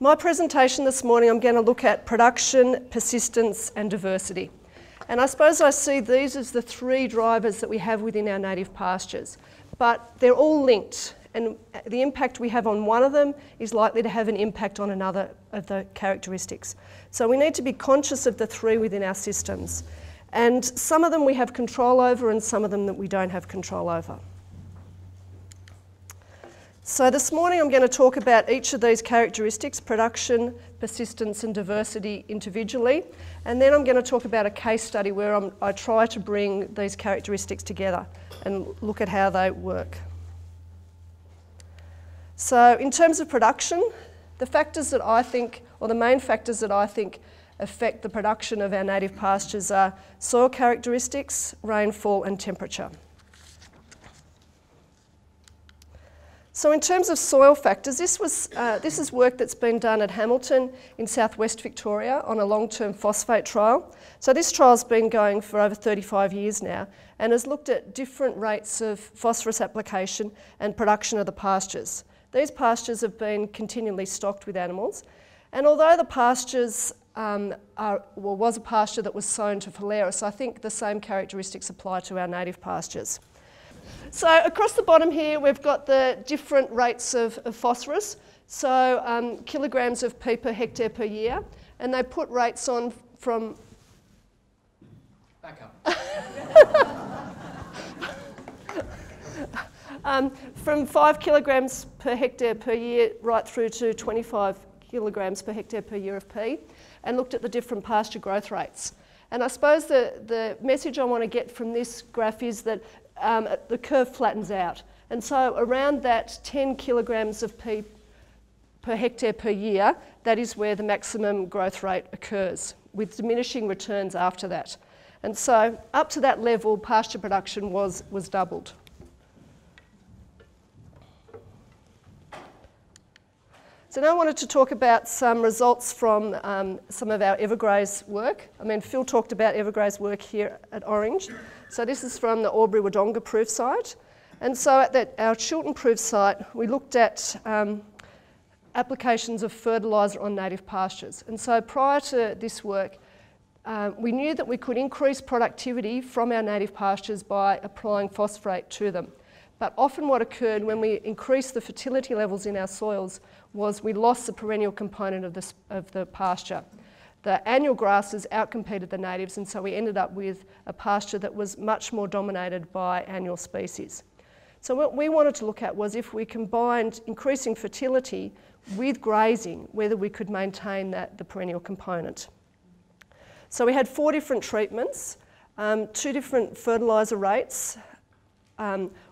My presentation this morning, I'm going to look at production, persistence and diversity. And I suppose I see these as the three drivers that we have within our native pastures. But they're all linked, and the impact we have on one of them is likely to have an impact on another of the characteristics. So we need to be conscious of the three within our systems. And some of them we have control over and some of them that we don't have control over. So this morning I'm going to talk about each of these characteristics, production, persistence and diversity individually. And then I'm going to talk about a case study where I try to bring these characteristics together and look at how they work. So in terms of production, the factors that I think, or the main factors that I think affect the production of our native pastures are soil characteristics, rainfall and temperature. So in terms of soil factors, this is work that's been done at Hamilton in southwest Victoria on a long-term phosphate trial. So this trial's been going for over 35 years now and has looked at different rates of phosphorus application and production of the pastures. These pastures have been continually stocked with animals, and although the pastures was a pasture that was sown to Phalaris, I think the same characteristics apply to our native pastures. So across the bottom here we've got the different rates of phosphorus, so kilograms of P per hectare per year, and they put rates on from... Back up. From 5 kilograms per hectare per year right through to 25 kilograms per hectare per year of P, and looked at the different pasture growth rates. And I suppose the message I want to get from this graph is that the curve flattens out, and so around that 10 kilograms of P per hectare per year, that is where the maximum growth rate occurs, with diminishing returns after that. And so up to that level, pasture production was doubled. So now I wanted to talk about some results from some of our Evergraze work. I mean, Phil talked about Evergraze work here at Orange. So this is from the Albury-Wodonga proof site. And so at our Chiltern proof site, we looked at applications of fertiliser on native pastures. And so prior to this work, we knew that we could increase productivity from our native pastures by applying phosphate to them. But often what occurred when we increased the fertility levels in our soils was we lost the perennial component of the pasture. The annual grasses outcompeted the natives, and so we ended up with a pasture that was much more dominated by annual species. So what we wanted to look at was if we combined increasing fertility with grazing, whether we could maintain the perennial component. So we had 4 different treatments, 2 different fertiliser rates,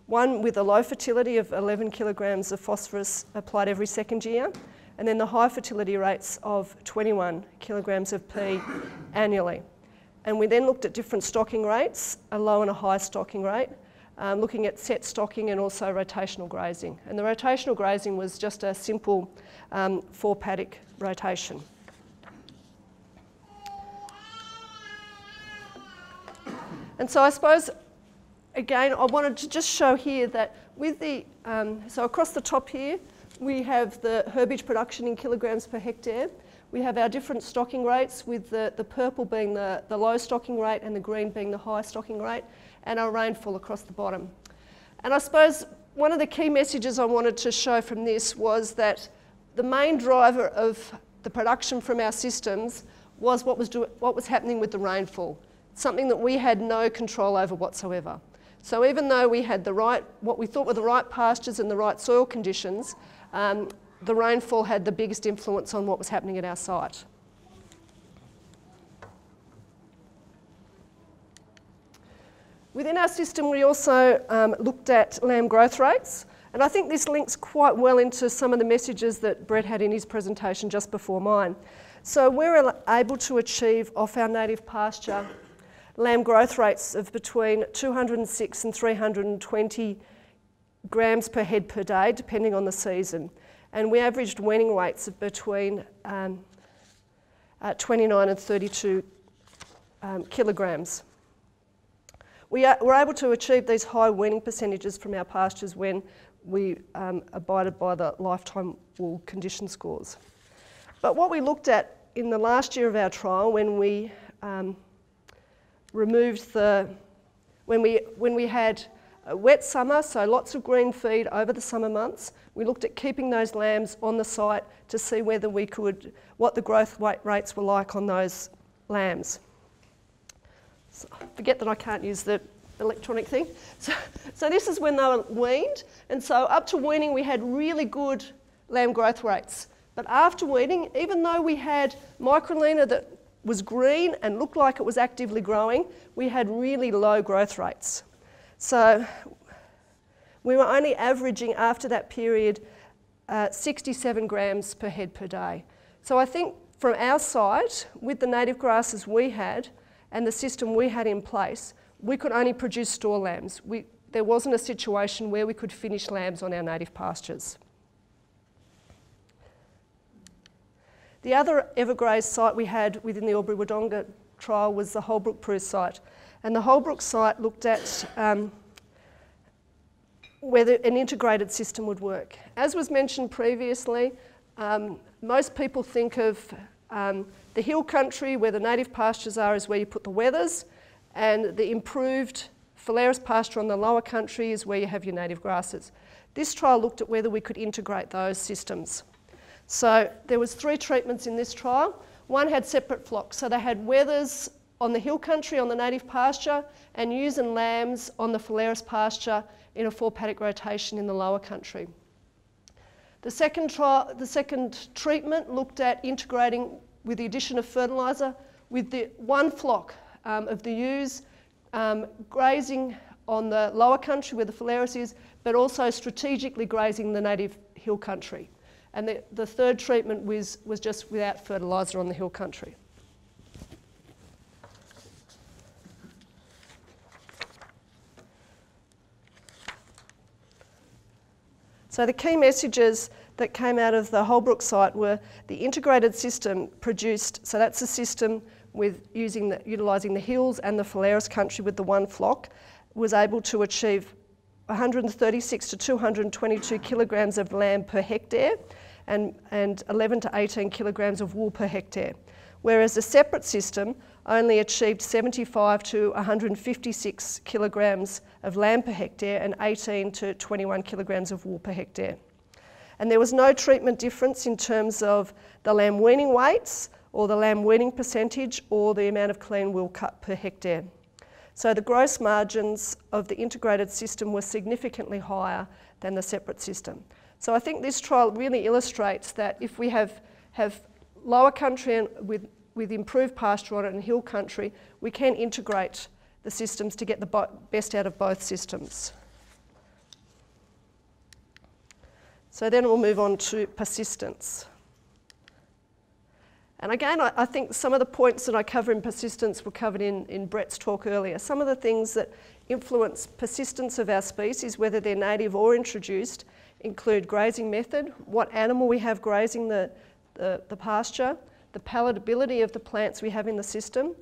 one with a low fertility of 11 kilograms of phosphorus applied every second year, and then the high fertility rates of 21 kilograms of P annually. And we then looked at different stocking rates, a low and a high stocking rate, looking at set stocking and also rotational grazing. And the rotational grazing was just a simple 4 paddock rotation. And so I suppose again, I wanted to just show here that with the, so across the top here, we have the herbage production in kilograms per hectare. We have our different stocking rates, with the purple being the low stocking rate and the green being the high stocking rate, and our rainfall across the bottom. And I suppose one of the key messages I wanted to show from this was that the main driver of the production from our systems was what was happening with the rainfall, something that we had no control over whatsoever. So even though we had the right, what we thought were the right pastures and the right soil conditions, the rainfall had the biggest influence on what was happening at our site. Within our system, we also looked at lamb growth rates, and I think this links quite well into some of the messages that Brett had in his presentation just before mine. So we're able to achieve off our native pasture lamb growth rates of between 206 and 320 grams per head per day, depending on the season. And we averaged weaning weights of between 29 and 32 kilograms. We're able to achieve these high weaning percentages from our pastures when we abided by the lifetime wool condition scores. But what we looked at in the last year of our trial, when we removed the, when we had a wet summer, so lots of green feed over the summer months, we looked at keeping those lambs on the site to see whether we could, what the growth rates were like on those lambs. So, forget that I can't use the electronic thing. So this is when they were weaned, and so up to weaning we had really good lamb growth rates. But after weaning, even though we had Microlaena that was green and looked like it was actively growing, we had really low growth rates. So we were only averaging after that period 67 grams per head per day. So I think from our side, with the native grasses we had and the system we had in place, we could only produce store lambs. There wasn't a situation where we could finish lambs on our native pastures. The other Evergraze site we had within the Albury-Wodonga trial was the Holbrook-Prue site. And the Holbrook site looked at whether an integrated system would work. As was mentioned previously, most people think of the hill country where the native pastures are is where you put the weathers, and the improved Phalaris pasture on the lower country is where you have your native grasses. This trial looked at whether we could integrate those systems. So there was 3 treatments in this trial. One had separate flocks, so they had weathers on the hill country on the native pasture and ewes and lambs on the Phalaris pasture in a 4 paddock rotation in the lower country. The second treatment looked at integrating with the addition of fertiliser with the 1 flock of the ewes grazing on the lower country where the Phalaris is, but also strategically grazing the native hill country. And the third treatment was just without fertiliser on the hill country. So the key messages that came out of the Holbrook site were the integrated system produced, so that's a system with utilising the hills and the Phalaris country with the 1 flock, was able to achieve 136 to 222 kilograms of lamb per hectare and 11 to 18 kilograms of wool per hectare, whereas the separate system only achieved 75 to 156 kilograms of lamb per hectare and 18 to 21 kilograms of wool per hectare. And there was no treatment difference in terms of the lamb weaning weights or the lamb weaning percentage or the amount of clean wool cut per hectare. So the gross margins of the integrated system were significantly higher than the separate system. So I think this trial really illustrates that if we have lower country and with improved pasture on it and hill country, we can integrate the systems to get the best out of both systems. So then we'll move on to persistence. And again, I think some of the points that I cover in persistence were covered in Brett's talk earlier. Some of the things that influence persistence of our species, whether they're native or introduced, include grazing method, what animal we have grazing the pasture, the palatability of the plants we have in the system,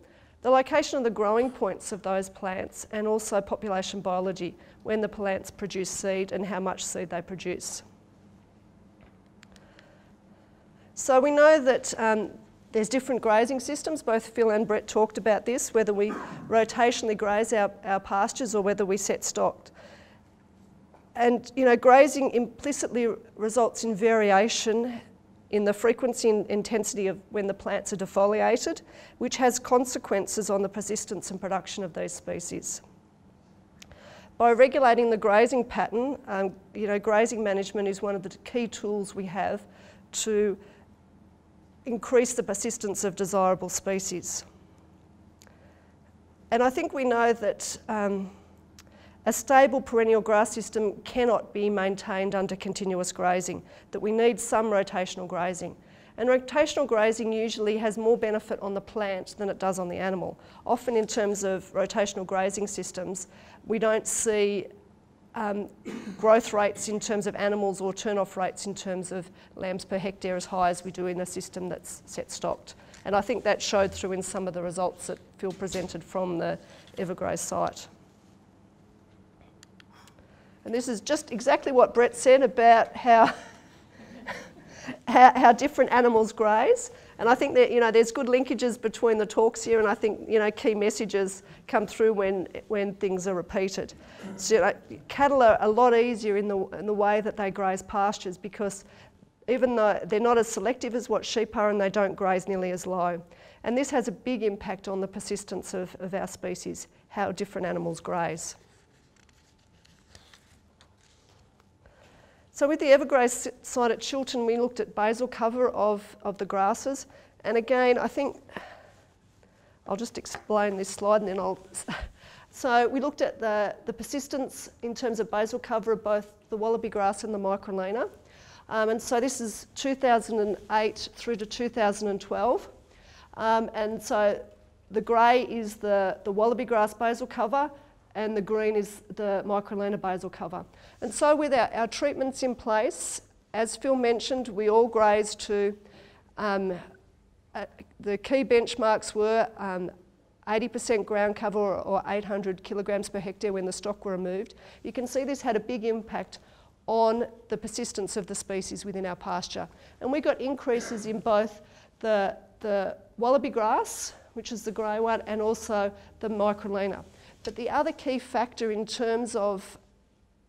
the location of the growing points of those plants, and also population biology, when the plants produce seed and how much seed they produce. So we know that there's different grazing systems. Both Phil and Brett talked about this, whether we rotationally graze our pastures or whether we set stocked. And you know, grazing implicitly results in variation in the frequency and intensity of when the plants are defoliated, which has consequences on the persistence and production of those species. By regulating the grazing pattern, you know, grazing management is one of the key tools we have to increase the persistence of desirable species. And I think we know that a stable perennial grass system cannot be maintained under continuous grazing, that we need some rotational grazing. And rotational grazing usually has more benefit on the plant than it does on the animal. Often in terms of rotational grazing systems, we don't see growth rates in terms of animals or turn-off rates in terms of lambs per hectare as high as we do in a system that's set stocked. And I think that showed through in some of the results that Phil presented from the Evergraze site. And this is just exactly what Brett said about how how different animals graze. And I think that, you know, there's good linkages between the talks here, and I think, you know, key messages come through when things are repeated. So, you know, cattle are a lot easier in the way that they graze pastures, because even though they're not as selective as what sheep are, and they don't graze nearly as low. And this has a big impact on the persistence of our species, how different animals graze. So with the Evergraze site at Chiltern, we looked at basal cover of the grasses. And again, I think, I'll just explain this slide and then I'll... So we looked at the persistence in terms of basal cover of both the wallaby grass and the Microlaena. And so this is 2008 through to 2012. And so the grey is the wallaby grass basal cover, and the green is the Microlaena basal cover. And so with our treatments in place, as Phil mentioned, we all graze to, the key benchmarks were 80% ground cover or 800 kilograms per hectare when the stock were removed. You can see this had a big impact on the persistence of the species within our pasture. And we got increases in both the wallaby grass, which is the grey one, and also the Microlaena. But the other key factor in terms of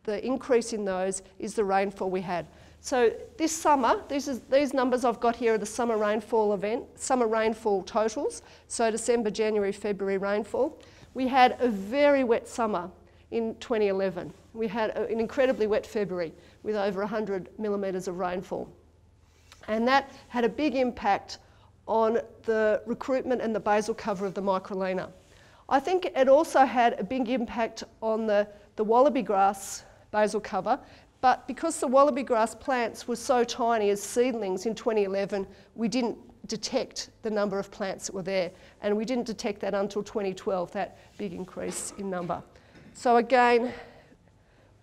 the increase in those is the rainfall we had. So this summer, these numbers I've got here are the summer rainfall event, summer rainfall totals, so December, January, February rainfall. We had a very wet summer in 2011. We had an incredibly wet February with over 100 millimetres of rainfall. And that had a big impact on the recruitment and the basal cover of the Microlaena. I think it also had a big impact on the wallaby grass basal cover, but because the wallaby grass plants were so tiny as seedlings in 2011, we didn't detect the number of plants that were there, and we didn't detect that until 2012, that big increase in number. So again,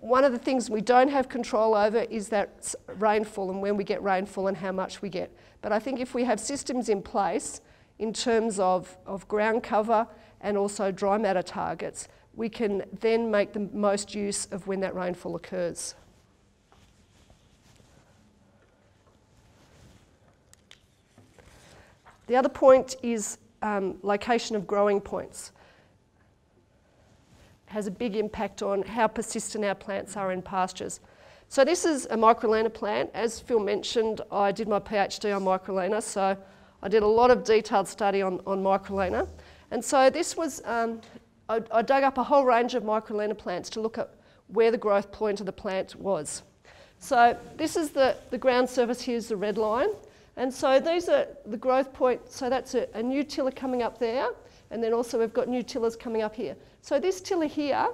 one of the things we don't have control over is that rainfall and when we get rainfall and how much we get. But I think if we have systems in place in terms of ground cover and also dry matter targets, we can then make the most use of when that rainfall occurs. The other point is location of growing points. It has a big impact on how persistent our plants are in pastures. So this is a Microlaena plant. As Phil mentioned, I did my PhD on Microlaena, so I did a lot of detailed study on Microlaena. And so this was, I dug up a whole range of Microlaena plants to look at where the growth point of the plant was. So this is the ground surface, here's the red line. And so these are the growth points, so that's a new tiller coming up there, and then also we've got new tillers coming up here. So this tiller here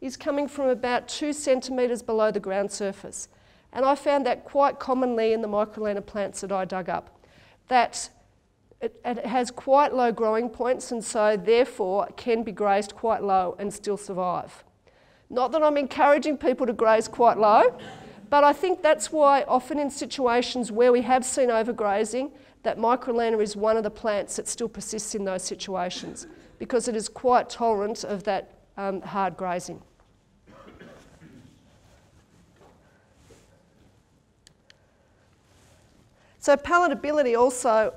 is coming from about 2 centimetres below the ground surface. And I found that quite commonly in the Microlaena plants that I dug up, that it has quite low growing points, and so therefore can be grazed quite low and still survive. Not that I'm encouraging people to graze quite low, but I think that's why often in situations where we have seen overgrazing, that Microlaena is one of the plants that still persists in those situations, because it is quite tolerant of that hard grazing. So palatability also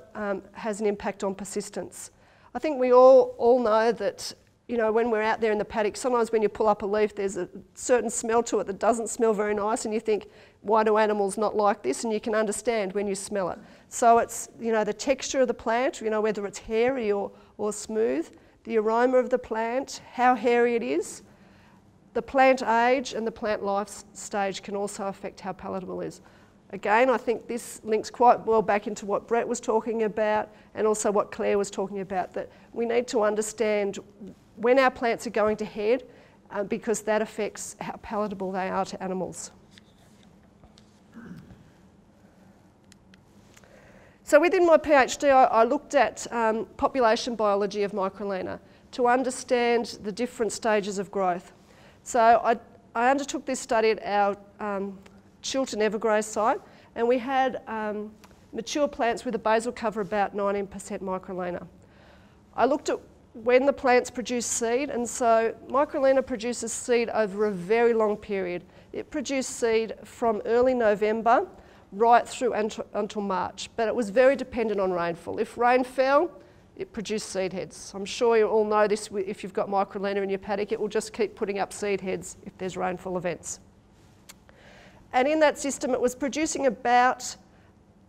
has an impact on persistence. I think we all know that, you know, when we're out there in the paddock, sometimes when you pull up a leaf, there's a certain smell to it that doesn't smell very nice, and you think, why do animals not like this? And you can understand when you smell it. So it's, you know, the texture of the plant, you know, whether it's hairy or smooth, the aroma of the plant, how hairy it is, the plant age and the plant life stage can also affect how palatable it is. Again, I think this links quite well back into what Brett was talking about and also what Claire was talking about, that we need to understand when our plants are going to head because that affects how palatable they are to animals. So within my PhD, I looked at population biology of Microlaena to understand the different stages of growth. So I undertook this study at our Chiltern Evergraze site, and we had mature plants with a basal cover about 19% Microlaena. I looked at when the plants produce seed, and so Microlaena produces seed over a very long period. It produced seed from early November right through until March, but it was very dependent on rainfall. If rain fell, it produced seed heads. I'm sure you all know this. If you've got Microlaena in your paddock, it will just keep putting up seed heads if there's rainfall events. And in that system, it was producing about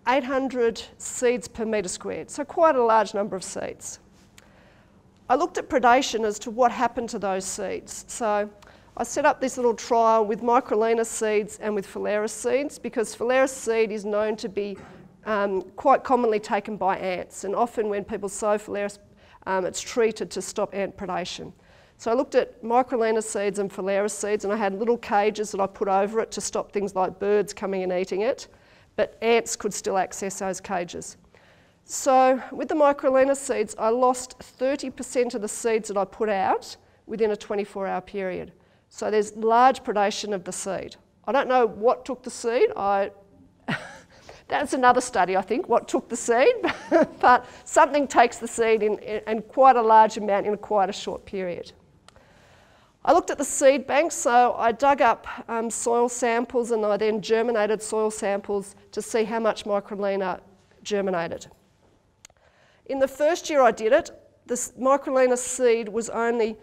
800 seeds per metre squared, so quite a large number of seeds. I looked at predation as to what happened to those seeds. So I set up this little trial with Microlaena seeds and with Phalaris seeds, because Phalaris seed is known to be quite commonly taken by ants, and often when people sow Phalaris, it's treated to stop ant predation. So I looked at Microlaena seeds and Phalaris seeds, and I had little cages that I put over it to stop things like birds coming and eating it, but ants could still access those cages. So with the Microlaena seeds, I lost 30% of the seeds that I put out within a 24-hour period. So there's large predation of the seed. I don't know what took the seed. That's another study, I think, what took the seed. But something takes the seed in quite a large amount in quite a short period. I looked at the seed bank, so I dug up soil samples, and I then germinated soil samples to see how much Microlaena germinated. In the first year I did it, the Microlaena seed was only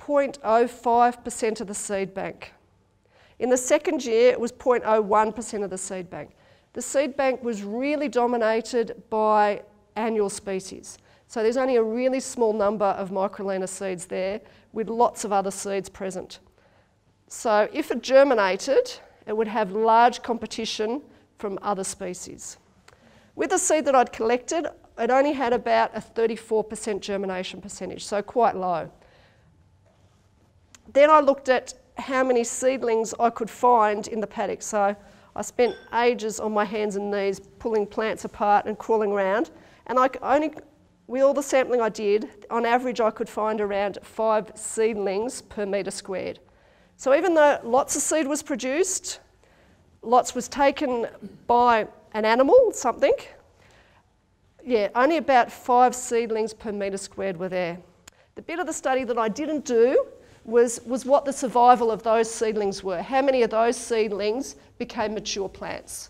0.05% of the seed bank. In the second year, it was 0.01% of the seed bank. The seed bank was really dominated by annual species. So there's only a really small number of Microlaena seeds there with lots of other seeds present. So if it germinated, it would have large competition from other species. With the seed that I'd collected, it only had about a 34% germination percentage, so quite low. Then I looked at how many seedlings I could find in the paddock. So I spent ages on my hands and knees pulling plants apart and crawling around. And I only, with all the sampling I did, on average I could find around 5 seedlings per metre squared. So even though lots of seed was produced, lots was taken by an animal, something, yeah, only about 5 seedlings per metre squared were there. The bit of the study that I didn't do was what the survival of those seedlings were. How many of those seedlings became mature plants?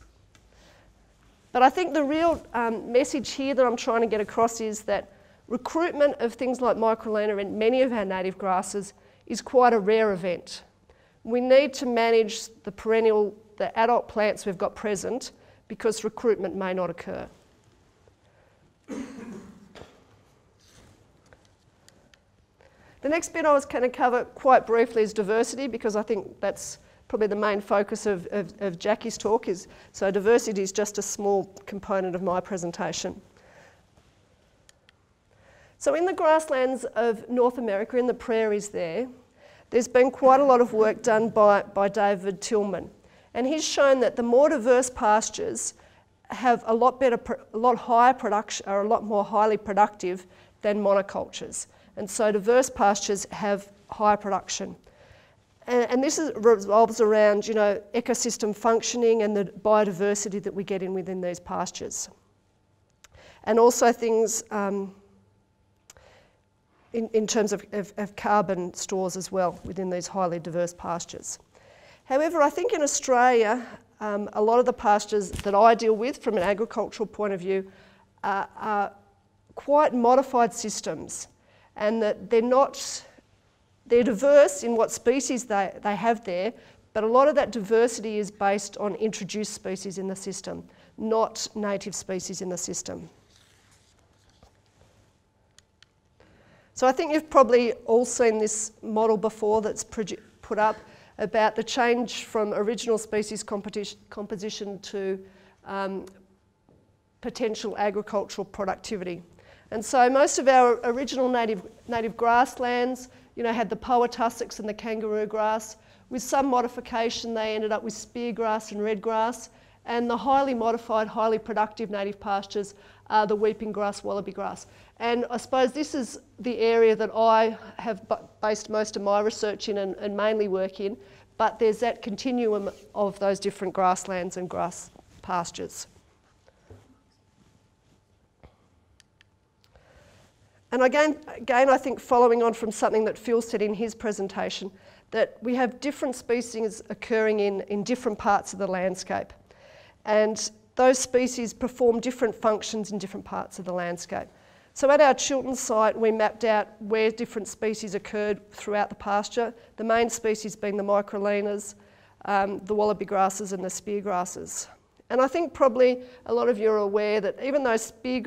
But I think the real message here that I'm trying to get across is that recruitment of things like Microlaena and many of our native grasses is quite a rare event. We need to manage the perennial, the adult plants we've got present, because recruitment may not occur. The next bit I was going to cover quite briefly is diversity, because I think that's probably the main focus of Jackie's talk. So diversity is just a small component of my presentation. So in the grasslands of North America, in the prairies there's been quite a lot of work done by David Tilman. And he's shown that the more diverse pastures have are a lot more highly productive than monocultures. And so diverse pastures have higher production. And this revolves around, ecosystem functioning and the biodiversity that we get within these pastures. And also things in terms of carbon stores as well within these highly diverse pastures. However, I think in Australia, a lot of the pastures that I deal with from an agricultural point of view are quite modified systems, and that they're diverse in what species they have there, but a lot of that diversity is based on introduced species in the system, not native species in the system. So I think you've probably all seen this model before that's put up about the change from original species composition to potential agricultural productivity. And so most of our original native grasslands, had the Poa tussocks and the kangaroo grass. With some modification, they ended up with spear grass and red grass. And the highly modified, highly productive native pastures are the weeping grass, wallaby grass. And I suppose this is the area that I have based most of my research in and mainly work in. But there's that continuum of those different grasslands and grass pastures. And again, I think following on from something that Phil said in his presentation, that we have different species occurring in different parts of the landscape. And Those species perform different functions in different parts of the landscape. So at our Chiltern site, we mapped out where different species occurred throughout the pasture, the main species being the Microlainas, the wallaby grasses and the spear grasses. And I think probably a lot of you are aware that even though something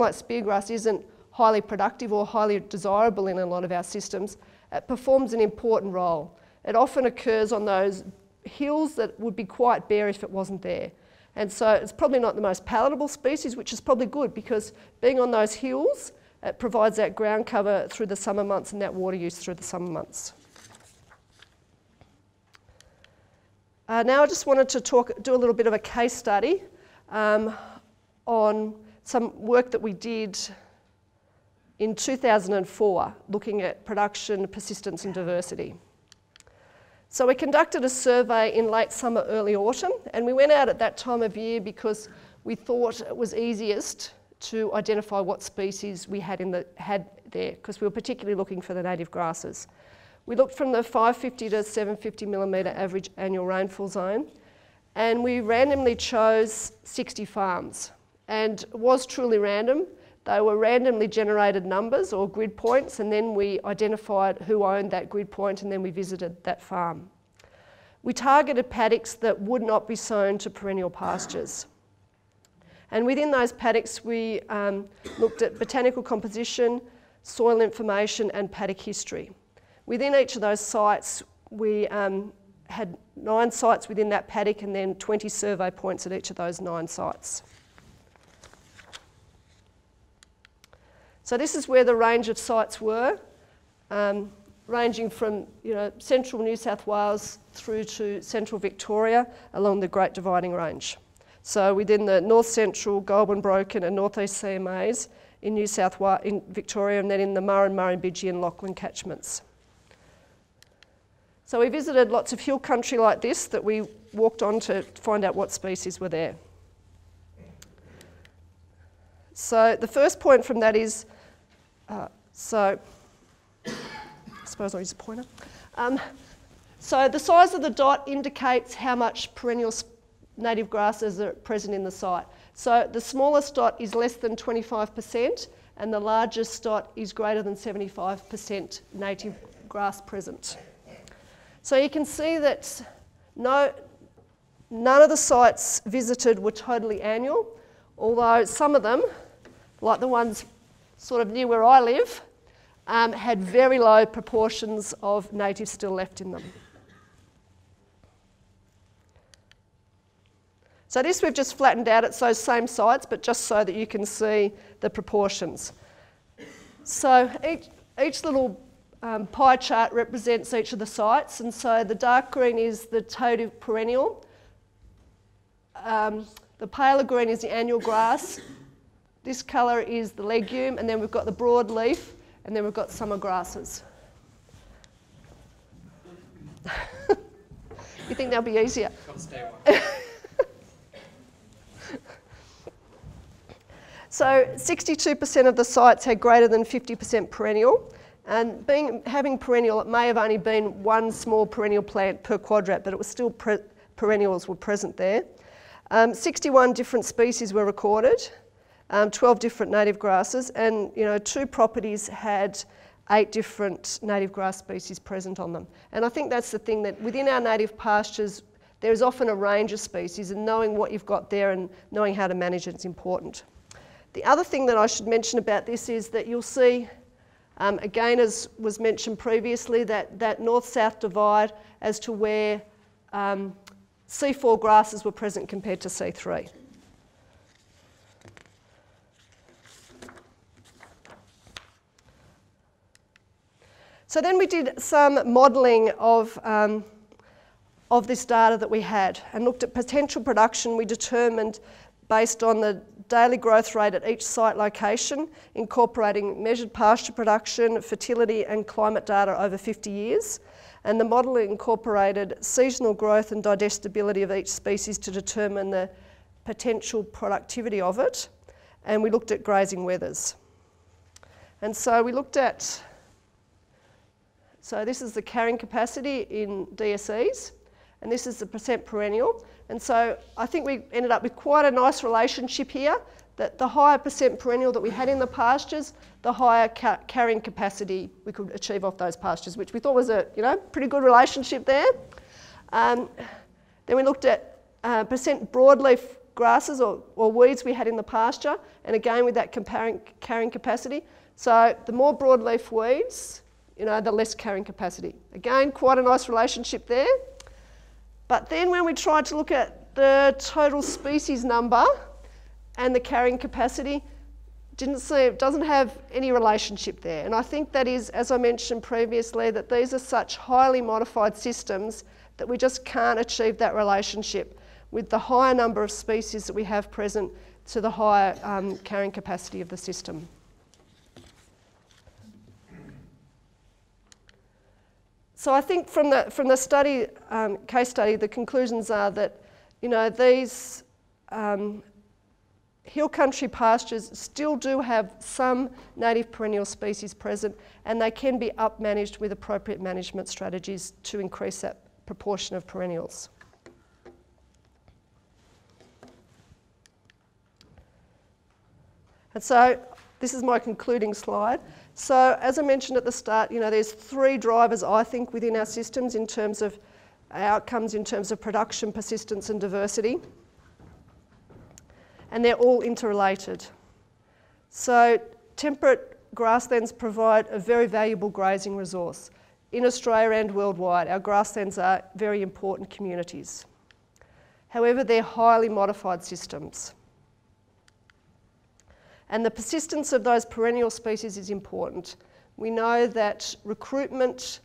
like speargrass isn't highly productive or highly desirable in a lot of our systems, it performs an important role. It often occurs on those hills that would be quite bare if it wasn't there. And so it's probably not the most palatable species, which is probably good because being on those hills, it provides that ground cover through the summer months and that water use through the summer months. Now I just wanted to do a little bit of a case study on some work that we did in 2004, looking at production, persistence and diversity. So we conducted a survey in late summer, early autumn, and we went out at that time of year because we thought it was easiest to identify what species we had there, because we were particularly looking for the native grasses. We looked from the 550 to 750 millimetre average annual rainfall zone, and we randomly chose 60 farms. And it was truly random. They were randomly generated numbers or grid points, and then we identified who owned that grid point, and then we visited that farm. We targeted paddocks that would not be sown to perennial pastures. And within those paddocks, we looked at botanical composition, soil information, and paddock history. Within each of those sites, we had 9 sites within that paddock and then 20 survey points at each of those 9 sites. So this is where the range of sites were, ranging from central New South Wales through to central Victoria along the Great Dividing Range. So within the North Central, Goulburn, Broken and North East CMAs in New South Wales, in Victoria, and then in the Murrumbidgee and Lachlan catchments. So we visited lots of hill country like this that we walked on to find out what species were there. So the first point from that is, I suppose I'll use a pointer. So the size of the dot indicates how much perennial native grasses are present in the site. So the smallest dot is less than 25% and the largest dot is greater than 75% native grass present. So you can see that none of the sites visited were totally annual, although some of them, like the ones sort of near where I live, had very low proportions of native still left in them. So this we've just flattened out, it's those same sites, but just so that you can see the proportions. So each little pie chart represents each of the sites, and so the dark green is the totive perennial, the paler green is the annual grass, this colour is the legume, and then we've got the broadleaf, and then we've got summer grasses. You think that'll be easier? So 62% of the sites had greater than 50% perennial. And having perennial, it may have only been one small perennial plant per quadrat, but it was still perennials were present there. 61 different species were recorded, 12 different native grasses, and 2 properties had 8 different native grass species present on them. And I think that's the thing, that within our native pastures, there is often a range of species, and knowing what you've got there and knowing how to manage it is important. The other thing that I should mention about this is that you'll see, again, as was mentioned previously, that north-south divide as to where C4 grasses were present compared to C3. So then we did some modelling of this data that we had and looked at potential production. We determined based on the daily growth rate at each site location, incorporating measured pasture production, fertility and climate data over 50 years. And the model incorporated seasonal growth and digestibility of each species to determine the potential productivity of it. And we looked at grazing weathers. And so we looked at, so this is the carrying capacity in DSEs. and this is the percent perennial. And so I think we ended up with quite a nice relationship here, that the higher percent perennial that we had in the pastures, the higher carrying capacity we could achieve off those pastures, which we thought was a pretty good relationship there. Then we looked at percent broadleaf grasses or weeds we had in the pasture, and again with that comparing carrying capacity. So the more broadleaf weeds, the less carrying capacity. Again, quite a nice relationship there. But then when we tried to look at the total species number and the carrying capacity, it doesn't have any relationship there. And I think that is, as I mentioned previously, that these are such highly modified systems that we just can't achieve that relationship with the higher number of species that we have present to the higher carrying capacity of the system. So I think from the study, case study, the conclusions are that these hill country pastures still do have some native perennial species present, and they can be up managed with appropriate management strategies to increase that proportion of perennials. And so this is my concluding slide. So as I mentioned at the start, there's three drivers, I think, within our systems in terms of outcomes, in terms of production, persistence and diversity. And they're all interrelated. So temperate grasslands provide a very valuable grazing resource. In Australia and worldwide, our grasslands are very important communities. However, they're highly modified systems. And the persistence of those perennial species is important. We know that recruitment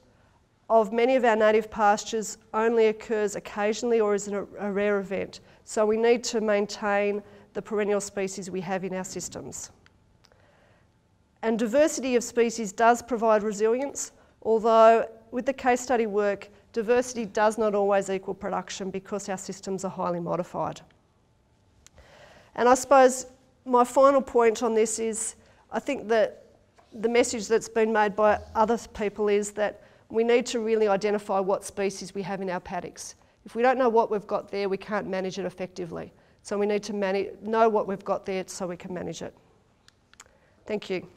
of many of our native pastures only occurs occasionally or is a rare event. So we need to maintain the perennial species we have in our systems. And diversity of species does provide resilience, although with the case study work, diversity does not always equal production because our systems are highly modified. And I suppose my final point on this is, I think that the message that's been made by other people is that we need to really identify what species we have in our paddocks. If we don't know what we've got there, we can't manage it effectively. So we need to know what we've got there so we can manage it. Thank you.